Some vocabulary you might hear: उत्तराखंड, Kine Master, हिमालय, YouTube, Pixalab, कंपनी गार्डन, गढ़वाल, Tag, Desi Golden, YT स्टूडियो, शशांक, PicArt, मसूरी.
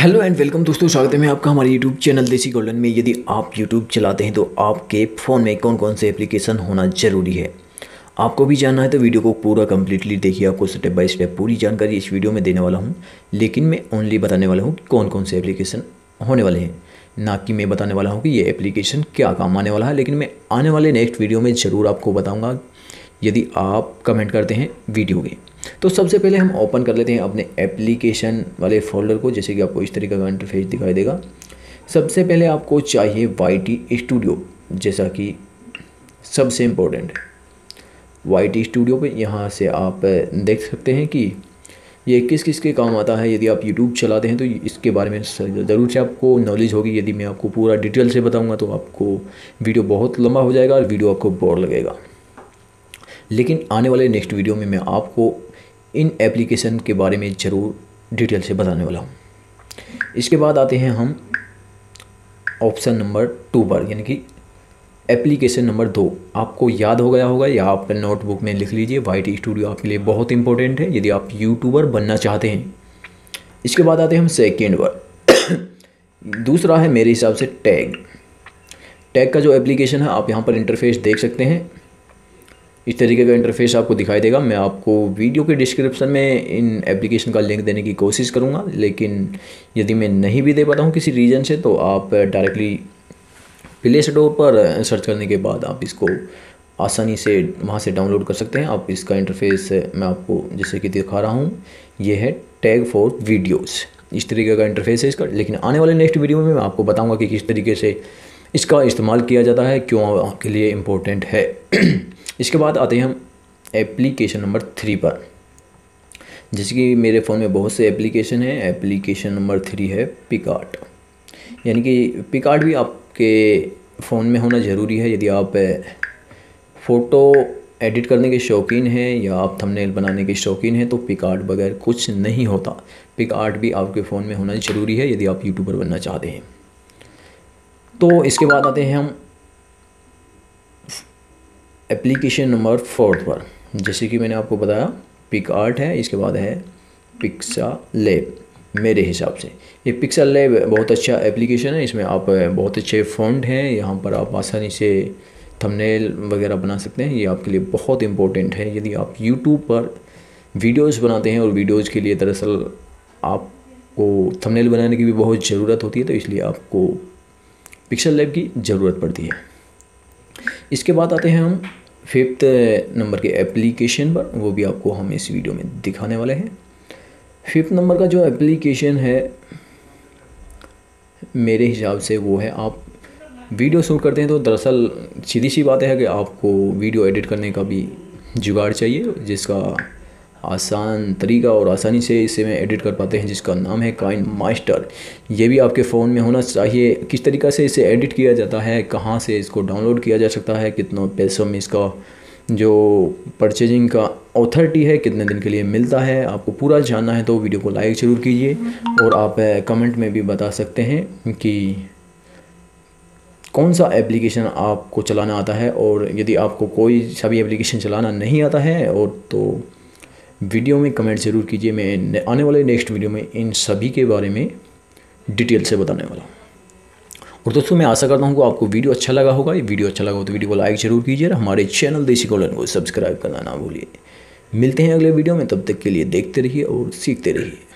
Hello and welcome दोस्तों, स्वागत है मैं आपका हमारे यूट्यूब चैनल देसी गोल्डन में। यदि आप यूट्यूब चलाते हैं तो आपके फ़ोन में कौन कौन से एप्लीकेशन होना ज़रूरी है आपको भी जानना है तो वीडियो को पूरा कंप्लीटली देखिए। आपको स्टेप बाय स्टेप पूरी जानकारी इस वीडियो में देने वाला हूं, लेकिन मैं ओनली बताने वाला हूँ कौन कौन से एप्लीकेशन होने वाले हैं, ना कि मैं बताने वाला हूँ कि ये एप्लीकेशन क्या काम आने वाला है। लेकिन मैं आने वाले नेक्स्ट वीडियो में ज़रूर आपको बताऊँगा यदि आप कमेंट करते हैं वीडियो के। तो सबसे पहले हम ओपन कर लेते हैं अपने एप्लीकेशन वाले फोल्डर को, जैसे कि आपको इस तरीके का इंटरफेस दिखाई देगा। सबसे पहले आपको चाहिए YT स्टूडियो, जैसा कि सबसे इम्पोर्टेंट है। YT स्टूडियो पे यहाँ से आप देख सकते हैं कि ये किस किस के काम आता है। यदि आप YouTube चलाते हैं तो इसके बारे में ज़रूर से आपको नॉलेज होगी। यदि मैं आपको पूरा डिटेल से बताऊँगा तो आपको वीडियो बहुत लंबा हो जाएगा और वीडियो आपको बोर लगेगा। लेकिन आने वाले नेक्स्ट वीडियो में मैं आपको इन एप्लीकेशन के बारे में ज़रूर डिटेल से बताने वाला हूँ। इसके बाद आते हैं हम ऑप्शन नंबर 2 पर, यानी कि एप्लीकेशन नंबर 2। आपको याद हो गया होगा या आप नोटबुक में लिख लीजिए। YT स्टूडियो आपके लिए बहुत इंपॉर्टेंट है यदि आप यूट्यूबर बनना चाहते हैं। इसके बाद आते हैं हम सेकेंड पर। दूसरा है मेरे हिसाब से टैग का जो एप्लीकेशन है। आप यहाँ पर इंटरफेस देख सकते हैं, इस तरीके का इंटरफेस आपको दिखाई देगा। मैं आपको वीडियो के डिस्क्रिप्शन में इन एप्लीकेशन का लिंक देने की कोशिश करूँगा, लेकिन यदि मैं नहीं भी दे पाता हूँ किसी रीज़न से तो आप डायरेक्टली प्ले स्टोर पर सर्च करने के बाद आप इसको आसानी से वहाँ से डाउनलोड कर सकते हैं। आप इसका इंटरफेस मैं आपको जैसे कि दिखा रहा हूँ, ये है टैग फॉर वीडियोज़, इस तरीके का इंटरफेस है इसका। लेकिन आने वाले नेक्स्ट वीडियो में मैं आपको बताऊँगा कि किस तरीके से इसका इस्तेमाल किया जाता है, क्यों आपके लिए इम्पोर्टेंट है। इसके बाद आते हैं हम एप्लीकेशन नंबर 3 पर। जैसे कि मेरे फ़ोन में बहुत से एप्लीकेशन हैं, एप्लीकेशन नंबर 3 है PicArt, यानी कि PicArt भी आपके फ़ोन में होना ज़रूरी है। यदि आप फ़ोटो एडिट करने के शौकीन हैं या आप थंबनेल बनाने के शौकीन हैं तो PicArt बगैर कुछ नहीं होता। PicArt भी आपके फ़ोन में होना ज़रूरी है यदि आप यूट्यूबर बनना चाहते हैं। तो इसके बाद आते हैं हम एप्लीकेशन नंबर 4 पर। जैसे कि मैंने आपको बताया PicArt है, इसके बाद है Pixalab। मेरे हिसाब से ये Pixalab बहुत अच्छा एप्लीकेशन है। इसमें आप बहुत अच्छे फॉन्ट हैं, यहाँ पर आप आसानी से थंबनेल वगैरह बना सकते हैं। ये आपके लिए बहुत इम्पोर्टेंट है यदि आप YouTube पर वीडियोस बनाते हैं, और वीडियोस के लिए दरअसल आपको थंबनेल बनाने की भी बहुत ज़रूरत होती है, तो इसलिए आपको Pixalab की ज़रूरत पड़ती है। इसके बाद आते हैं हम 5th नंबर के एप्लीकेशन पर, वो भी आपको हम इस वीडियो में दिखाने वाले हैं। 5th नंबर का जो एप्लीकेशन है मेरे हिसाब से वो है, आप वीडियो शूट करते हैं तो दरअसल सीधी सी बात है कि आपको वीडियो एडिट करने का भी जुगाड़ चाहिए, जिसका आसान तरीका और आसानी से इसे में एडिट कर पाते हैं, जिसका नाम है काइन मास्टर। ये भी आपके फ़ोन में होना चाहिए। किस तरीक़ा से इसे एडिट किया जाता है, कहाँ से इसको डाउनलोड किया जा सकता है, कितने पैसों में इसका जो परचेजिंग का अथॉरिटी है, कितने दिन के लिए मिलता है, आपको पूरा जानना है तो वीडियो को लाइक ज़रूर कीजिए। और आप कमेंट में भी बता सकते हैं कि कौन सा एप्लीकेशन आपको चलाना आता है, और यदि आपको कोई सा भी एप्लीकेशन चलाना नहीं आता है और तो वीडियो में कमेंट ज़रूर कीजिए। मैं आने वाले नेक्स्ट वीडियो में इन सभी के बारे में डिटेल से बताने वाला हूँ। और दोस्तों मैं आशा करता हूँ कि आपको वीडियो अच्छा लगा होगा। ये वीडियो अच्छा लगा हो तो वीडियो को लाइक ज़रूर कीजिए और हमारे चैनल देसी गोल्डन को सब्सक्राइब करना ना भूलिए। मिलते हैं अगले वीडियो में, तब तक के लिए देखते रहिए और सीखते रहिए।